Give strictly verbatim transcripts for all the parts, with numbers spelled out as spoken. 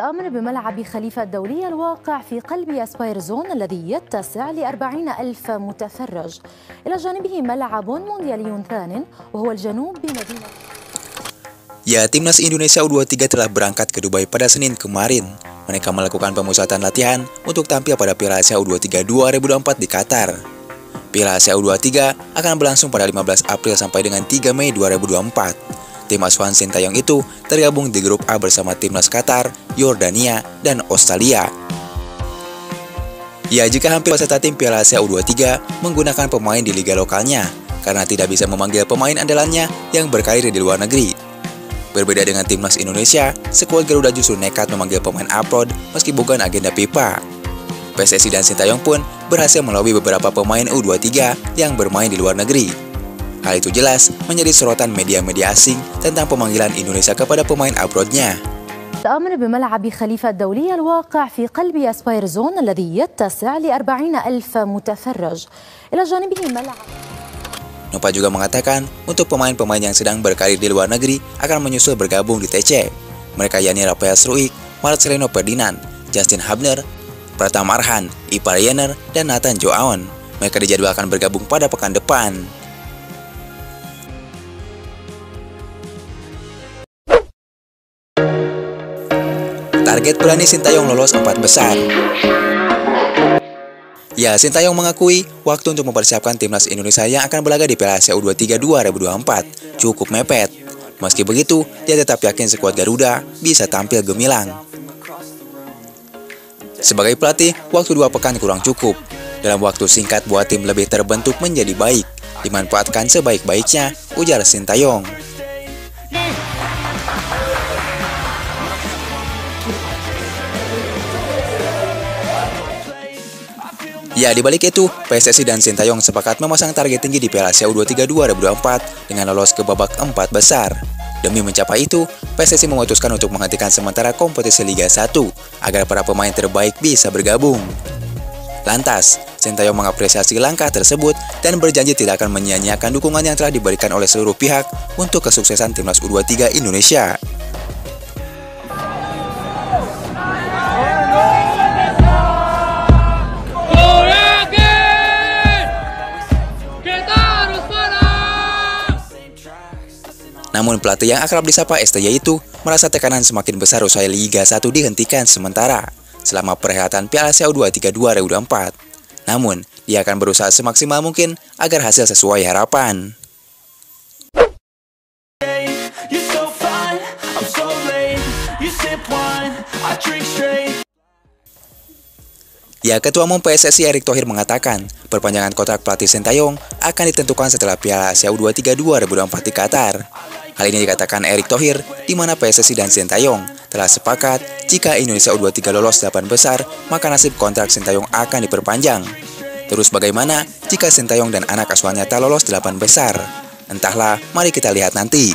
تأمر بملعب خليفة الدولي الواقع في قلب أسباير زون الذي يتسع لأربعين ألف متفرج، إلى جانبه ملعب مونديالي ثان وهو الجنوب بمدينة. Ya, Timnas Indonesia U dua puluh tiga telah berangkat ke Dubai pada Senin kemarin. Mereka melakukan pemusatan latihan untuk tampil pada Piala Asia U dua puluh tiga dua ribu dua puluh empat di Qatar. Piala Asia U dua puluh tiga akan berlangsung pada lima belas April sampai dengan tiga Mei dua ribu dua puluh empat. Tim asuhan Shin Tae-yong itu tergabung di grup A bersama Timnas Qatar, Yordania, dan Australia. Ya, jika hampir peserta tim Piala Asia U dua puluh tiga menggunakan pemain di liga lokalnya karena tidak bisa memanggil pemain andalannya yang berkarir di luar negeri. Berbeda dengan Timnas Indonesia, skuad Garuda justru nekat memanggil pemain abroad meski bukan agenda FIFA. P S S I dan Shin Tae-yong pun berhasil melobi beberapa pemain U dua puluh tiga yang bermain di luar negeri. Hal itu jelas menjadi sorotan media-media asing tentang pemanggilan Indonesia kepada pemain abroadnya. تأمر بملعب خليفة الدولي الواقع في قلب أسباير زون الذي يتسع لأربعين ألف متفرج إلى جانبه ملعب. Nopa juga mengatakan untuk pemain-pemain yang sedang berkarir di luar negeri akan menyusul bergabung di T C. Mereka yakni Rafael Struick, Marcelino Ferdinand, Justin Hubner, Pratama Arhan, Ivar Jenner, dan Nathan Joaoan. Mereka dijadwalkan bergabung pada pekan depan. Target berani Shin Tae-yong lolos empat besar. Ya, Shin Tae-yong mengakui waktu untuk mempersiapkan timnas Indonesia yang akan berlaga di Piala Asia U dua puluh tiga dua ribu dua puluh empat cukup mepet. Meski begitu, dia tetap yakin skuad Garuda bisa tampil gemilang. Sebagai pelatih, waktu dua pekan kurang cukup. Dalam waktu singkat buat tim lebih terbentuk menjadi baik, dimanfaatkan sebaik-baiknya, ujar Shin Tae-yong. Ya, dibalik itu, P S S I dan Shin Tae-yong sepakat memasang target tinggi di Piala Asia U dua puluh tiga dua ribu dua puluh empat dengan lolos ke babak empat besar. Demi mencapai itu, P S S I memutuskan untuk menghentikan sementara kompetisi Liga satu agar para pemain terbaik bisa bergabung. Lantas, Shin Tae-yong mengapresiasi langkah tersebut dan berjanji tidak akan menyia-nyiakan dukungan yang telah diberikan oleh seluruh pihak untuk kesuksesan Timnas U dua puluh tiga Indonesia. Namun pelatih yang akrab disapa S T Y itu merasa tekanan semakin besar usai Liga satu dihentikan sementara selama perhelatan Piala Asia U dua puluh tiga dua ribu dua puluh empat. Namun, dia akan berusaha semaksimal mungkin agar hasil sesuai harapan. Ya, Ketua Umum P S S I Erick Thohir mengatakan perpanjangan kontrak pelatih Shin Tae-yong akan ditentukan setelah Piala Asia U dua puluh tiga dua ribu dua puluh empat di Qatar. Hal ini dikatakan Erick Thohir di mana P S S I dan Shin Tae-yong telah sepakat jika Indonesia U dua puluh tiga lolos delapan besar, maka nasib kontrak Shin Tae-yong akan diperpanjang. Terus bagaimana jika Shin Tae-yong dan anak asuhannya tak lolos delapan besar? Entahlah, mari kita lihat nanti.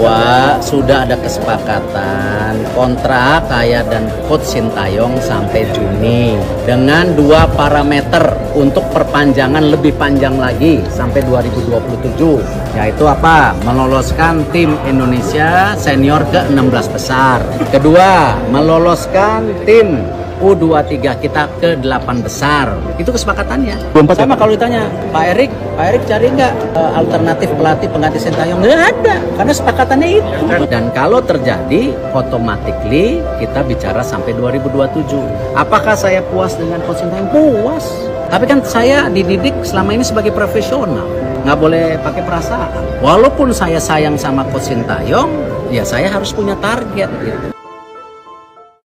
Bahwa sudah ada kesepakatan kontrak saya dan coach Shin Tae-yong sampai Juni dengan dua parameter untuk perpanjangan lebih panjang lagi sampai dua ribu dua puluh tujuh, yaitu apa? Meloloskan tim Indonesia senior ke enam belas besar. Kedua, meloloskan tim U dua puluh tiga kita ke delapan besar. Itu kesepakatannya. Sama kalau ditanya, Pak Erick, Pak Erick cari nggak uh, alternatif pelatih pengganti Shin Tae-yong? Nggak ada, karena sepakatannya itu. Dan kalau terjadi, automatically kita bicara sampai dua ribu dua puluh tujuh. Apakah saya puas dengan coach Shin Tae-yong? Puas. Tapi kan saya dididik selama ini sebagai profesional. Nggak boleh pakai perasaan. Walaupun saya sayang sama coach Shin Tae-yong, ya saya harus punya target gitu.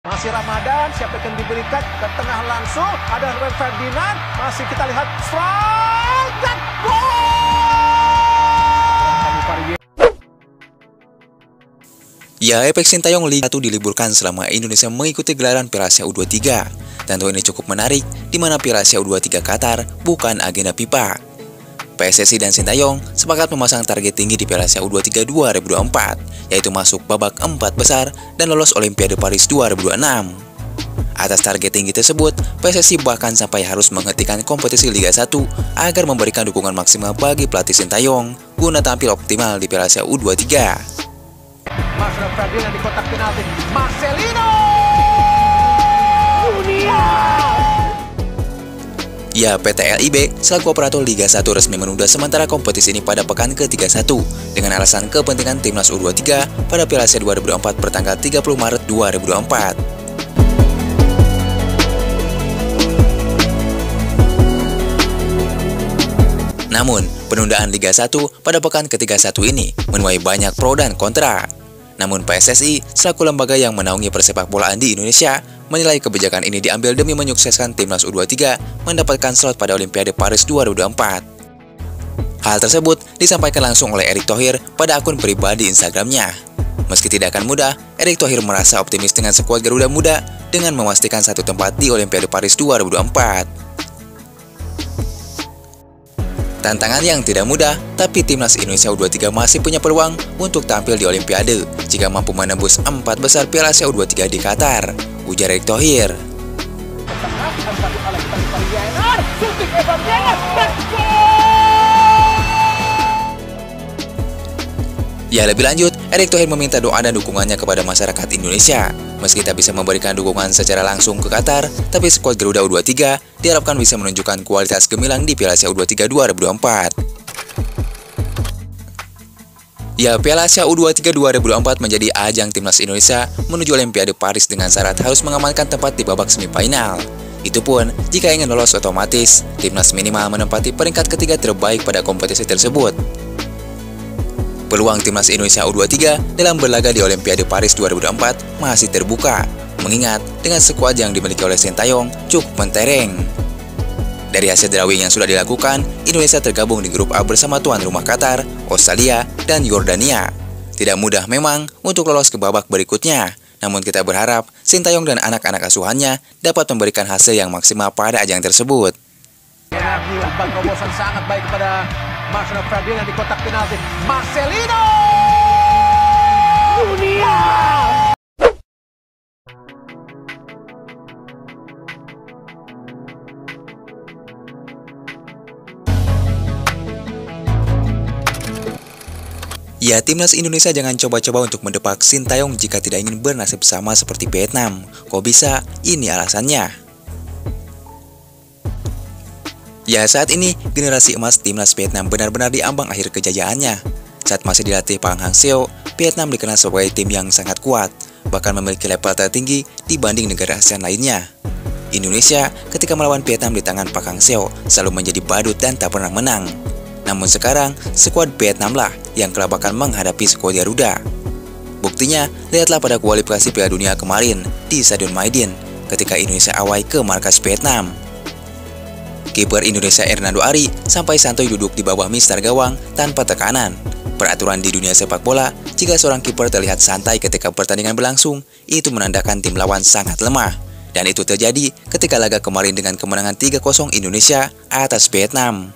Masih Ramadan, siapa yang diberikan ke tengah langsung, ada Rafael Ferdinand, masih kita lihat strike dan gol! Ya, efek Shin Tae-yong Liga satu diliburkan selama Indonesia mengikuti gelaran Piala Asia U dua puluh tiga. Tentu ini cukup menarik, di mana Piala Asia U dua puluh tiga Qatar bukan agenda FIFA. P S S I dan Shin Tae-yong sepakat memasang target tinggi di Piala Asia U dua puluh tiga dua ribu dua puluh empat, yaitu masuk babak empat besar dan lolos Olimpiade Paris dua ribu dua puluh enam. Atas target tinggi tersebut, P S S I bahkan sampai harus menghentikan kompetisi Liga satu agar memberikan dukungan maksimal bagi pelatih Shin Tae-yong guna tampil optimal di Piala Asia U dua puluh tiga. Marcelino Ferdinand di kotak penalti. Marcelino! Dunia! Ya, P T L I B selaku operator Liga satu resmi menunda sementara kompetisi ini pada pekan ke tiga puluh satu dengan alasan kepentingan timnas U dua puluh tiga pada Piala Asia dua ribu dua puluh empat pertanggal tiga puluh Maret dua ribu dua puluh empat. Namun, penundaan Liga satu pada pekan ke tiga puluh satu ini menuai banyak pro dan kontra. Namun P S S I, selaku lembaga yang menaungi persepak bolaan di Indonesia, menilai kebijakan ini diambil demi menyukseskan timnas U dua puluh tiga mendapatkan slot pada Olimpiade Paris dua ribu dua puluh empat. Hal tersebut disampaikan langsung oleh Erick Thohir pada akun pribadi Instagramnya. Meski tidak akan mudah, Erick Thohir merasa optimis dengan skuad Garuda Muda dengan memastikan satu tempat di Olimpiade Paris dua ribu dua puluh empat. Tantangan yang tidak mudah, tapi timnas Indonesia U dua puluh tiga masih punya peluang untuk tampil di Olimpiade jika mampu menembus empat besar Piala Asia U dua puluh tiga di Qatar, ujar Erick Thohir. Ya, lebih lanjut, Erick Thohir meminta doa dan dukungannya kepada masyarakat Indonesia. Meski tak bisa memberikan dukungan secara langsung ke Qatar, tapi skuad Garuda U dua puluh tiga diharapkan bisa menunjukkan kualitas gemilang di Piala Asia U dua puluh tiga dua ribu dua puluh empat. Ya, Piala Asia U dua puluh tiga dua ribu dua puluh empat menjadi ajang timnas Indonesia menuju Olimpiade Paris dengan syarat harus mengamankan tempat di babak semifinal. Itu pun, jika ingin lolos otomatis, timnas minimal menempati peringkat ketiga terbaik pada kompetisi tersebut. Peluang timnas Indonesia U dua puluh tiga dalam berlaga di Olimpiade Paris dua ribu dua puluh empat masih terbuka, mengingat dengan skuad yang dimiliki oleh Shin Tae-yong cukup mentereng. Dari hasil drawing yang sudah dilakukan, Indonesia tergabung di grup A bersama tuan rumah Qatar, Australia, dan Yordania. Tidak mudah memang untuk lolos ke babak berikutnya, namun kita berharap Shin Tae-yong dan anak-anak asuhannya dapat memberikan hasil yang maksimal pada ajang tersebut. Ya, umpan terobosan sangat baik kepada Marcelino Ferdinand di kotak penalti. Marcelino! Dunia! Ya, timnas Indonesia jangan coba-coba untuk mendepak Shin Tae-yong jika tidak ingin bernasib sama seperti Vietnam. Kok bisa? Ini alasannya. Ya, saat ini generasi emas timnas Vietnam benar-benar di ambang akhir kejayaannya. Saat masih dilatih Park Hang-seo, Vietnam dikenal sebagai tim yang sangat kuat, bahkan memiliki level tertinggi dibanding negara ASEAN lainnya. Indonesia ketika melawan Vietnam di tangan Park Hang-seo selalu menjadi badut dan tak pernah menang. Namun sekarang, skuad Vietnamlah yang kelabakan menghadapi skuad Garuda. Buktinya, lihatlah pada kualifikasi Piala Dunia kemarin di Stadion Maidin ketika Indonesia away ke markas Vietnam. Kiper Indonesia Ernando Ari sampai santai duduk di bawah mistar gawang tanpa tekanan. Peraturan di dunia sepak bola, jika seorang kiper terlihat santai ketika pertandingan berlangsung, itu menandakan tim lawan sangat lemah. Dan itu terjadi ketika laga kemarin dengan kemenangan tiga kosong Indonesia atas Vietnam.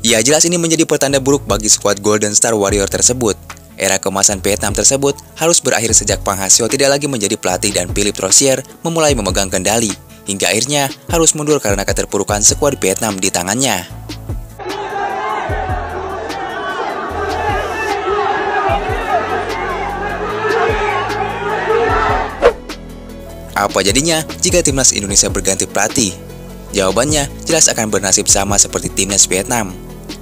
Ya, jelas ini menjadi pertanda buruk bagi skuad Golden Star Warrior tersebut. Era kemasan Vietnam tersebut harus berakhir sejak Park Hang-seo tidak lagi menjadi pelatih dan Philippe Troussier memulai memegang kendali, hingga akhirnya harus mundur karena keterpurukan skuad Vietnam di tangannya. Apa jadinya jika timnas Indonesia berganti pelatih? Jawabannya jelas akan bernasib sama seperti timnas Vietnam.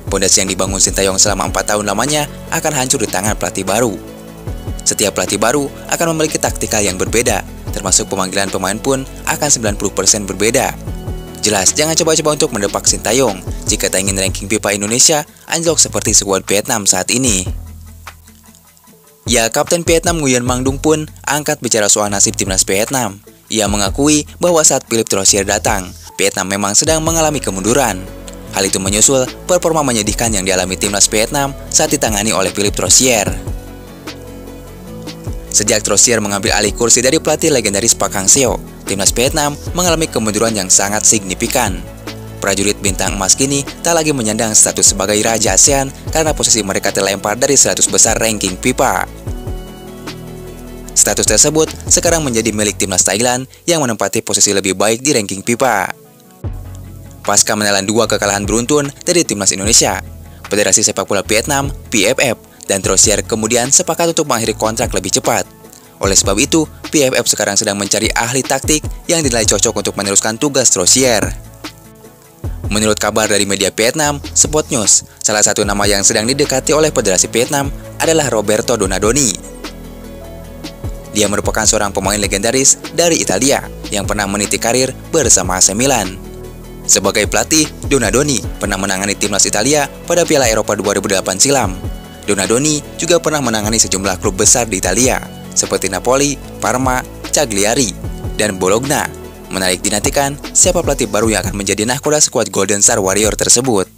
Pondasi yang dibangun Shin Tae-yong selama empat tahun lamanya akan hancur di tangan pelatih baru. Setiap pelatih baru akan memiliki taktikal yang berbeda, termasuk pemanggilan pemain pun akan sembilan puluh persen berbeda. Jelas, jangan coba-coba untuk mendepak Shin Tae-yong jika tak ingin ranking FIFA Indonesia anjlok seperti skuad Vietnam saat ini. Ya, Kapten Vietnam Nguyen Mang Dung pun angkat bicara soal nasib timnas Vietnam. Ia mengakui bahwa saat Philippe Troussier datang, Vietnam memang sedang mengalami kemunduran. Hal itu menyusul performa menyedihkan yang dialami timnas Vietnam saat ditangani oleh Philippe Troussier. Sejak Troussier mengambil alih kursi dari pelatih legendaris Park Hang-seo, timnas Vietnam mengalami kemunduran yang sangat signifikan. Prajurit bintang emas kini tak lagi menyandang status sebagai Raja ASEAN karena posisi mereka terlempar dari seratus besar ranking FIFA. Status tersebut sekarang menjadi milik timnas Thailand yang menempati posisi lebih baik di ranking FIFA. Pasca menelan dua kekalahan beruntun dari timnas Indonesia, Federasi Sepak Bola Vietnam (P F F) dan Troussier kemudian sepakat untuk mengakhiri kontrak lebih cepat. Oleh sebab itu, P F F sekarang sedang mencari ahli taktik yang dinilai cocok untuk meneruskan tugas Troussier. Menurut kabar dari media Vietnam, Sport News, salah satu nama yang sedang didekati oleh Federasi Vietnam adalah Roberto Donadoni. Dia merupakan seorang pemain legendaris dari Italia yang pernah meniti karir bersama A C Milan. Sebagai pelatih, Donadoni pernah menangani timnas Italia pada Piala Eropa dua ribu delapan silam. Donadoni juga pernah menangani sejumlah klub besar di Italia, seperti Napoli, Parma, Cagliari, dan Bologna. Menarik dinantikan siapa pelatih baru yang akan menjadi nahkoda skuad Golden Star Warrior tersebut.